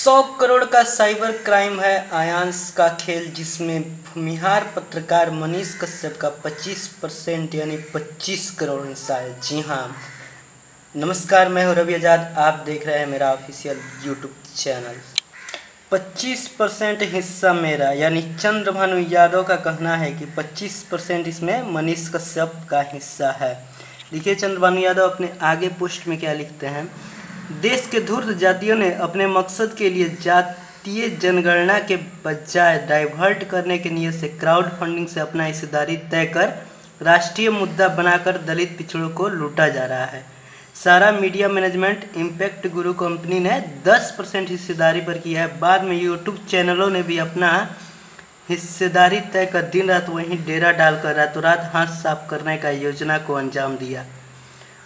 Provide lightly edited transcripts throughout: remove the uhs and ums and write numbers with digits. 100 करोड़ का cyber crime है आयांश का खेल, जिसमें भूमिहार पत्रकार मनीष कश्यप का 25% यानी 25 करोड़ हिस्सा है। जी हाँ, नमस्कार, मैं हूँ रवि आज़ाद, आप देख रहे हैं मेरा ऑफिशियल यूट्यूब चैनल। 25% हिस्सा मेरा यानी चंद्रभानु यादव का कहना है कि 25% इसमें मनीष कश्यप का हिस्सा है। देखिए चंद्रभानु यादव अपने आगे पोस्ट में क्या लिखते हैं। देश के धूर्त जातियों ने अपने मकसद के लिए जातीय जनगणना के बजाय डाइवर्ट करने के नियत से क्राउड फंडिंग से अपना हिस्सेदारी तय कर राष्ट्रीय मुद्दा बनाकर दलित पिछड़ों को लूटा जा रहा है। सारा मीडिया मैनेजमेंट इंपैक्ट गुरु कंपनी ने 10% हिस्सेदारी पर किया है। बाद में यूट्यूब चैनलों ने भी अपना हिस्सेदारी तय कर दिन रात वहीं डेरा डालकर रातों रात हाथ साफ करने का योजना को अंजाम दिया।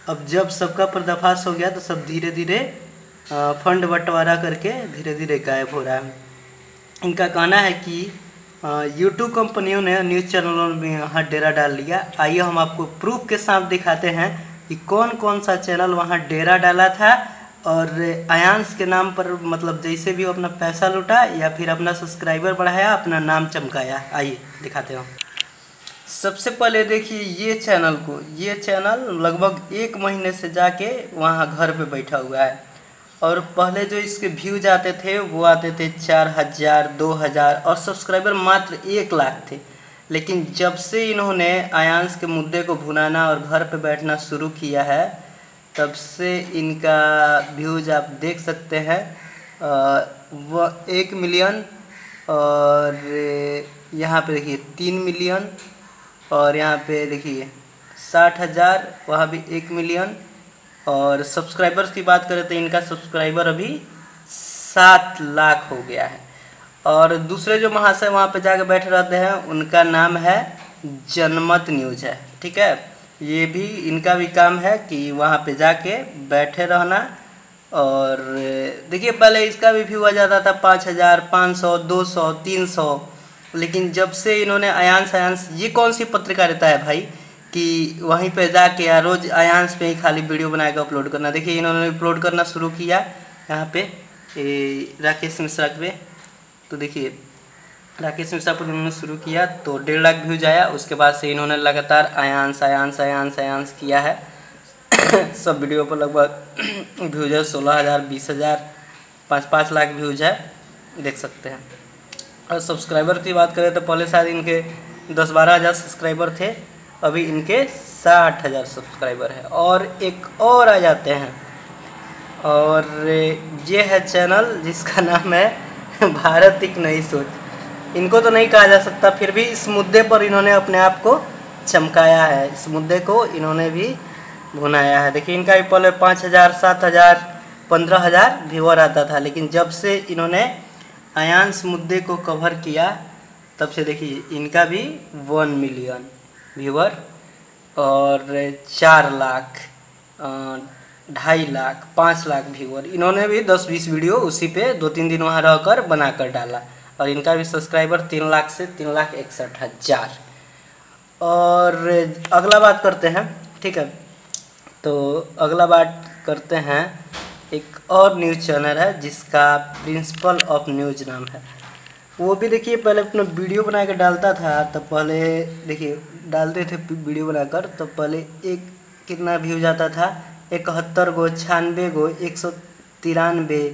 अब जब सबका पर्दाफाश हो गया तो सब धीरे धीरे फंड बंटवारा करके धीरे धीरे गायब हो रहा है। इनका कहना है कि यूट्यूब कंपनियों ने न्यूज़ चैनलों में यहाँ डेरा डाल लिया। आइए हम आपको प्रूफ के साथ दिखाते हैं कि कौन कौन सा चैनल वहाँ डेरा डाला था और आयांश के नाम पर मतलब जैसे भी वो अपना पैसा लूटा या फिर अपना सब्सक्राइबर बढ़ाया, अपना नाम चमकाया। आइए दिखाते हो। सबसे पहले देखिए ये चैनल को, ये चैनल लगभग 1 महीने से जाके वहाँ घर पे बैठा हुआ है। और पहले जो इसके व्यूज आते थे वो आते थे 4000, 2000 और सब्सक्राइबर मात्र 1 लाख थे। लेकिन जब से इन्होंने आयांश के मुद्दे को भुनाना और घर पे बैठना शुरू किया है तब से इनका व्यूज आप देख सकते हैं वह 1 मिलियन और यहाँ पे देखिए 3 मिलियन और यहाँ पे देखिए 60,000, वहाँ भी 1 मिलियन। और सब्सक्राइबर्स की बात करें तो इनका सब्सक्राइबर अभी 7 लाख हो गया है। और दूसरे जो महाशय वहाँ पे जाके बैठे रहते हैं उनका नाम है जनमत न्यूज है, ठीक है। ये भी इनका भी काम है कि वहाँ पे जाके बैठे रहना। और देखिए पहले इसका भी व्यू आ जाता था 5000, 500, 200, 300। लेकिन जब से इन्होंने आयांश ये कौन सी पत्रकारिता है भाई कि वहीं पे जाके या रोज़ आयांश पे ही खाली वीडियो बना के अपलोड करना। देखिए इन्होंने अपलोड करना शुरू किया यहाँ पे राकेश मिश्रा पे, तो देखिए राकेश मिश्रा पर इन्होंने शुरू किया तो 1.5 लाख व्यूज आया। उसके बाद से इन्होंने लगातार आयांश किया है। सब वीडियो पर लगभग व्यूज है 16,000, 20,000, 5-5 लाख व्यूज है, देख सकते हैं। और सब्सक्राइबर की बात करें तो पहले शायद इनके 10-12 हज़ार सब्सक्राइबर थे, अभी इनके 60,000 सब्सक्राइबर है। और एक और आ जाते हैं और ये है चैनल जिसका नाम है भारत एक नई सोच। इनको तो नहीं कहा जा सकता, फिर भी इस मुद्दे पर इन्होंने अपने आप को चमकाया है, इस मुद्दे को इन्होंने भी भुनाया है। देखिए इनका भी पहले 5000, 7000, 15000 व्यूअर आता था। लेकिन जब से इन्होंने आयांश मुद्दे को कवर किया तब से देखिए इनका भी 1 मिलियन व्यूअर और 4 लाख, 2.5 लाख, 5 लाख व्यूअर। इन्होंने भी 10-20 वीडियो उसी पे 2-3 दिन वहाँ रहकर बनाकर डाला। और इनका भी सब्सक्राइबर 3 लाख से 3,61,000। और अगला बात करते हैं, ठीक है। तो अगला बात करते हैं, एक और न्यूज़ चैनल है जिसका प्रिंसिपल ऑफ न्यूज नाम है। वो भी देखिए पहले अपना वीडियो बना कर डालता था, तब पहले देखिए डालते थे वीडियो बनाकर, तब पहले एक कितना व्यूज आता था 71 गो, 96 गो, 193,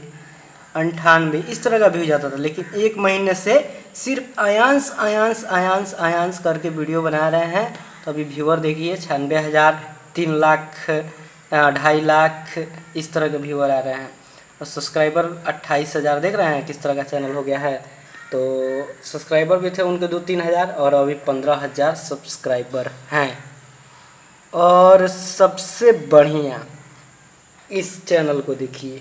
98 इस तरह का व्यू जाता था। लेकिन 1 महीने से सिर्फ आयांश करके वीडियो बना रहे हैं तो अभी व्यूअर देखिए 96,000, 3 लाख, 2.5 लाख इस तरह के व्यूअर आ रहे हैं। और सब्सक्राइबर 28,000, देख रहे हैं किस तरह का चैनल हो गया है। तो सब्सक्राइबर भी थे उनके 2-3 हज़ार और अभी 15,000 सब्सक्राइबर हैं। और सबसे बढ़िया इस चैनल को देखिए,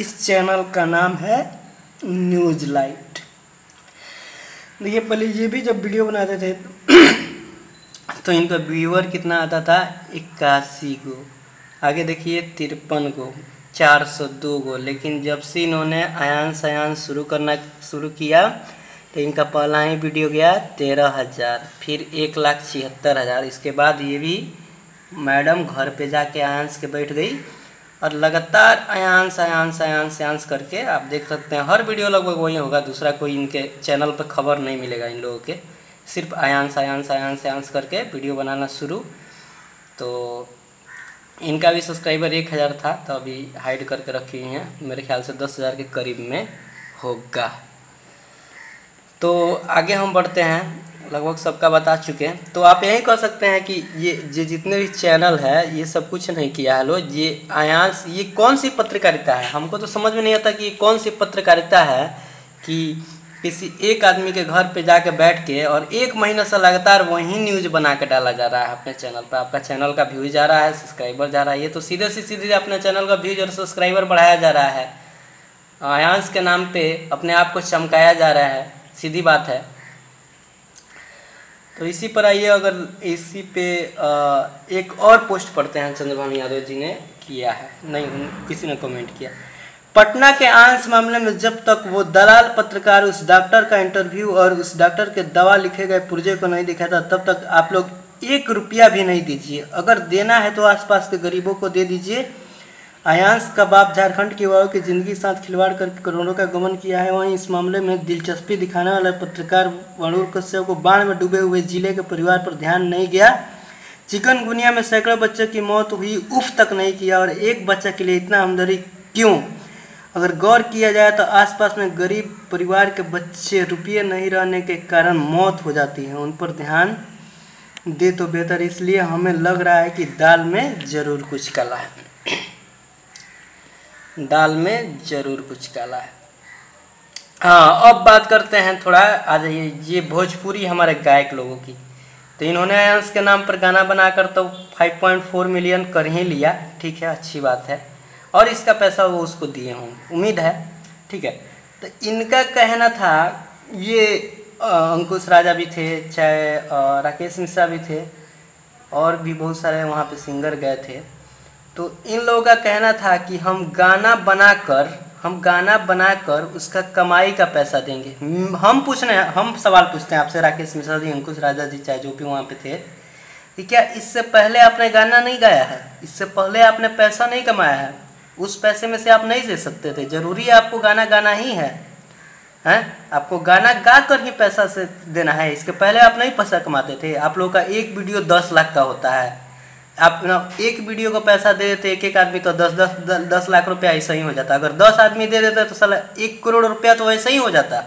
इस चैनल का नाम है न्यूज़लाइट। देखिए पहले ये भी जब वीडियो बनाते थे तो इनका व्यूअर कितना आता था 81 गो, आगे देखिए 53 गो, 402 गो। लेकिन जब से इन्होंने आयांश शुरू किया तो इनका पहला ही वीडियो गया 13,000, फिर 1,76,000। इसके बाद ये भी मैडम घर पे जाके आयांश के बैठ गई और लगातार आयांश आयांश आयांश आयांश करके आप देख सकते हैं। हर वीडियो लगभग वही होगा, दूसरा कोई इनके चैनल पर खबर नहीं मिलेगा इन लोगों के। सिर्फ आयांश आयांश आयांश आयांश करके वीडियो बनाना शुरू। तो इनका भी सब्सक्राइबर 1000 था, तो अभी हाइड करके रखी हुई हैं, मेरे ख्याल से 10,000 के करीब में होगा। तो आगे हम बढ़ते हैं, लगभग सबका बता चुके हैं। तो आप यही कह सकते हैं कि ये जितने भी चैनल है ये सब कुछ नहीं किया है लोग। ये आयांश ये कौन सी पत्रकारिता है, हमको तो समझ में नहीं आता कि ये कौन सी पत्रकारिता है कि किसी एक आदमी के घर पे जाके बैठ के और एक महीना से लगातार वही न्यूज़ बना के डाला जा रहा है अपने चैनल पर। आपका चैनल का व्यूज जा रहा है, सब्सक्राइबर जा रहा है, ये तो सीधे से सीधे अपने चैनल का व्यूज और सब्सक्राइबर बढ़ाया जा रहा है। आयांश के नाम पर अपने आप को चमकाया जा रहा है, सीधी बात है। तो इसी पर आइए, अगर इसी पे एक और पोस्ट पढ़ते हैं, चंद्रभानु यादव जी ने किया है, नहीं किसी ने कमेंट किया। पटना के आयांश मामले में जब तक वो दलाल पत्रकार उस डॉक्टर का इंटरव्यू और उस डॉक्टर के दवा लिखे गए पुर्जे को नहीं दिखाता, तब तक आप लोग 1 रुपया भी नहीं दीजिए। अगर देना है तो आसपास के गरीबों को दे दीजिए। आयांश का बाप झारखंड के युवाओं की जिंदगी साथ खिलवाड़ करके करोड़ों का गमन किया है, वहीं इस मामले में दिलचस्पी दिखाने वाला पत्रकार मनीष कश्यप को बाढ़ में डूबे हुए जिले के परिवार पर ध्यान नहीं गया। चिकनगुनिया में सैकड़ों बच्चों की मौत हुई, उफ तक नहीं किया। और एक बच्चा के लिए इतना हमदर्दी क्यों? अगर गौर किया जाए तो आसपास में गरीब परिवार के बच्चे रुपये नहीं रहने के कारण मौत हो जाती है, उन पर ध्यान दे तो बेहतर। इसलिए हमें लग रहा है कि दाल में ज़रूर कुछ काला है, दाल में जरूर कुछ काला है। हाँ, अब बात करते हैं थोड़ा, आ जाइए, ये भोजपुरी हमारे गायक लोगों की। तो इन्होंने आयांश के नाम पर गाना बनाकर तो 5.4 मिलियन कर ही लिया, ठीक है, अच्छी बात है, और इसका पैसा वो उसको दिए होंगे, उम्मीद है, ठीक है। तो इनका कहना था, ये अंकुश राजा भी थे, चाहे राकेश मिश्रा भी थे, और भी बहुत सारे वहाँ पर सिंगर गए थे। तो इन लोगों का कहना था कि हम गाना बनाकर उसका कमाई का पैसा देंगे। हम सवाल पूछते हैं आपसे, राकेश मिश्रा जी, अंकुश राजा जी, चाहे जो भी वहाँ पे थे, कि क्या इससे पहले आपने गाना नहीं गाया है? इससे पहले आपने पैसा नहीं कमाया है? उस पैसे में से आप नहीं दे सकते थे? ज़रूरी आपको गाना गाना ही है? आपको गाना गा कर ही पैसा से देना है? इसके पहले आप नहीं पैसा कमाते थे? आप लोगों का एक वीडियो 10 लाख का होता है, आप ना एक वीडियो को पैसा दे देते एक एक आदमी, तो 10 लाख रुपया ऐसा ही हो जाता। अगर 10 आदमी दे देते तो साला 1 करोड़ रुपया तो वैसे ही हो जाता।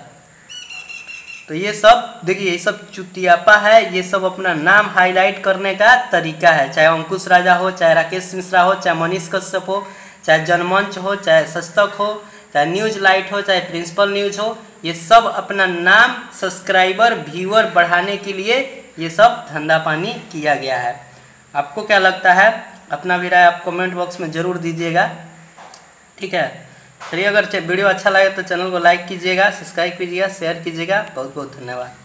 तो ये सब देखिए, ये सब चुतियापा है, ये सब अपना नाम हाईलाइट करने का तरीका है। चाहे अंकुश राजा हो, चाहे राकेश मिश्रा हो, चाहे मनीष कश्यप हो, चाहे जनमंच हो, चाहे सच तक हो, चाहे न्यूज़लाइट हो, चाहे प्रिंसिपल न्यूज हो, ये सब अपना नाम, सब्सक्राइबर, व्यूअर बढ़ाने के लिए ये सब धंधा पानी किया गया है। आपको क्या लगता है? अपना भी राय आप कमेंट बॉक्स में ज़रूर दीजिएगा, ठीक है। चलिए, अगर वीडियो अच्छा लगे तो चैनल को लाइक कीजिएगा, सब्सक्राइब कीजिएगा, शेयर कीजिएगा। बहुत बहुत धन्यवाद।